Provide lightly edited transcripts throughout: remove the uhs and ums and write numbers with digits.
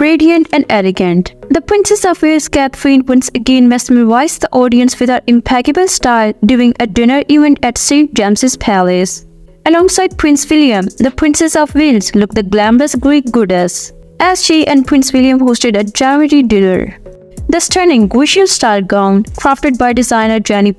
radiant and elegant. The Princess of Wales Catherine once again mesmerized the audience with her impeccable style during a dinner event at St. James's Palace. Alongside Prince William, the Princess of Wales looked the glamorous Greek goddess, as she and Prince William hosted a charity dinner. The stunning Gucci style gown, crafted by designer Jenny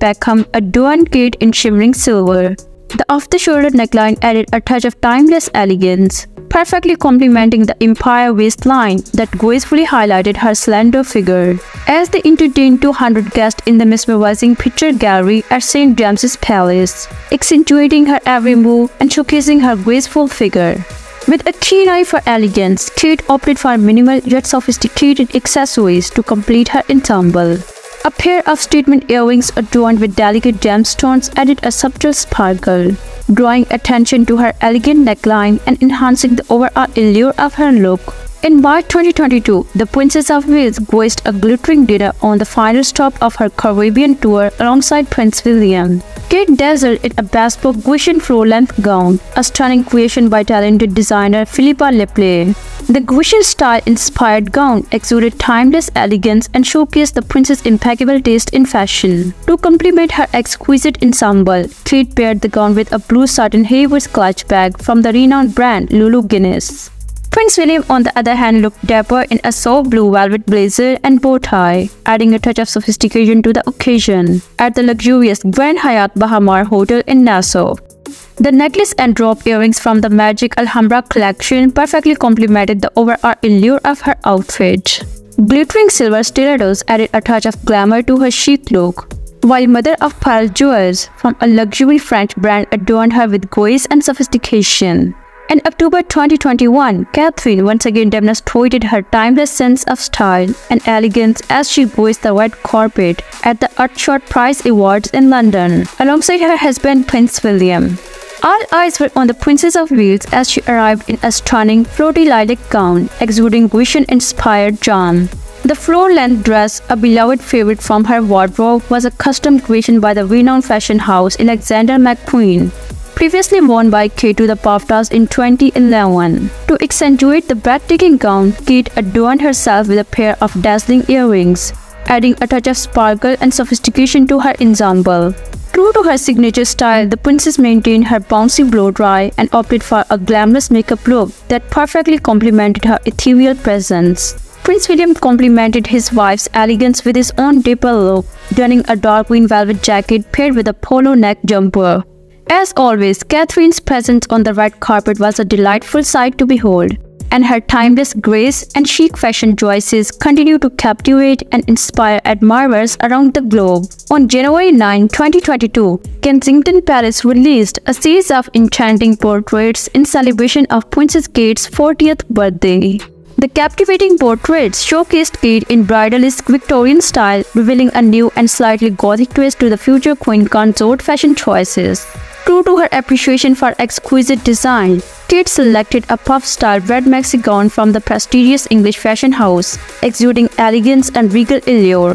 adorned Kate in shimmering silver. The off-the-shoulder neckline added a touch of timeless elegance, perfectly complementing the empire waistline that gracefully highlighted her slender figure. As they entertained 200 guests in the mesmerizing picture gallery at St. James's Palace, accentuating her every move and showcasing her graceful figure. With a keen eye for elegance, Kate opted for minimal yet sophisticated accessories to complete her ensemble. A pair of statement earrings adorned with delicate gemstones added a subtle sparkle, drawing attention to her elegant neckline and enhancing the overall allure of her look. In March 2022, the Princess of Wales graced a glittering dinner on the final stop of her Caribbean tour alongside Prince William. Kate dazzled in a bespoke Gucci floor-length gown, a stunning creation by talented designer Philippa Lepley. The Gucci style-inspired gown exuded timeless elegance and showcased the prince's impeccable taste in fashion. To complement her exquisite ensemble, Kate paired the gown with a blue satin Hayward's clutch bag from the renowned brand Lulu Guinness. Prince William, on the other hand, looked dapper in a soft blue velvet blazer and bow tie, adding a touch of sophistication to the occasion. At the luxurious Grand Hyatt Bahamar Hotel in Nassau, the necklace and drop earrings from the Magic Alhambra collection perfectly complemented the overall allure of her outfit. Glittering silver stilettos added a touch of glamour to her chic look, while mother of pearl jewels from a luxury French brand adorned her with grace and sophistication. In October 2021, Catherine once again demonstrated her timeless sense of style and elegance as she graced the red carpet at the Earthshot Prize Awards in London, alongside her husband Prince William. All eyes were on the Princess of Wales as she arrived in a stunning, floaty lilac gown, exuding Grecian-inspired charm. The floor-length dress, a beloved favorite from her wardrobe, was a custom creation by the renowned fashion house Alexander McQueen, previously worn by Kate to the BAFTAs in 2011. To accentuate the breathtaking gown, Kate adorned herself with a pair of dazzling earrings, adding a touch of sparkle and sophistication to her ensemble. True to her signature style, the princess maintained her bouncy blow-dry and opted for a glamorous makeup look that perfectly complemented her ethereal presence. Prince William complemented his wife's elegance with his own dapper look, donning a dark green velvet jacket paired with a polo neck jumper. As always, Catherine's presence on the red carpet was a delightful sight to behold, and her timeless grace and chic fashion choices continue to captivate and inspire admirers around the globe. On January 9, 2022, Kensington Palace released a series of enchanting portraits in celebration of Princess Kate's 40th birthday. The captivating portraits showcased Kate in bridalist Victorian style, revealing a new and slightly gothic twist to the future queen consort fashion choices. True to her appreciation for exquisite design, Kate selected a puff-style red maxi gown from the prestigious English fashion house, exuding elegance and regal allure.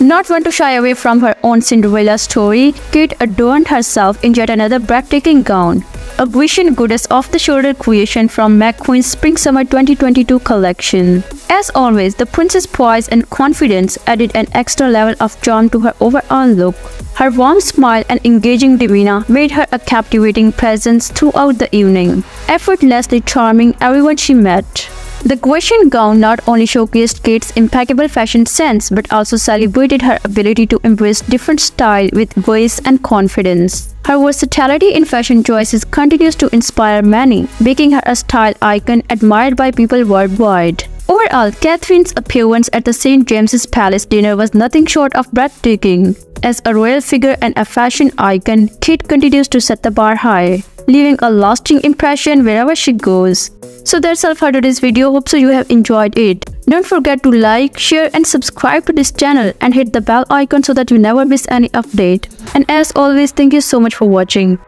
Not one to shy away from her own Cinderella story, Kate adorned herself in yet another breathtaking gown, a Grecian goddess off-the-shoulder creation from McQueen's Spring-Summer 2022 collection. As always, the princess' poise and confidence added an extra level of charm to her overall look. Her warm smile and engaging demeanor made her a captivating presence throughout the evening, effortlessly charming everyone she met. The Grecian gown not only showcased Kate's impeccable fashion sense but also celebrated her ability to embrace different styles with grace and confidence. Her versatility in fashion choices continues to inspire many, making her a style icon admired by people worldwide. Overall, Catherine's appearance at the St. James's Palace dinner was nothing short of breathtaking. As a royal figure and a fashion icon, Kate continues to set the bar high, leaving a lasting impression wherever she goes. So that's all for today's video. Hope so you have enjoyed it. Don't forget to like, share and subscribe to this channel and hit the bell icon so that you never miss any update. And as always, thank you so much for watching.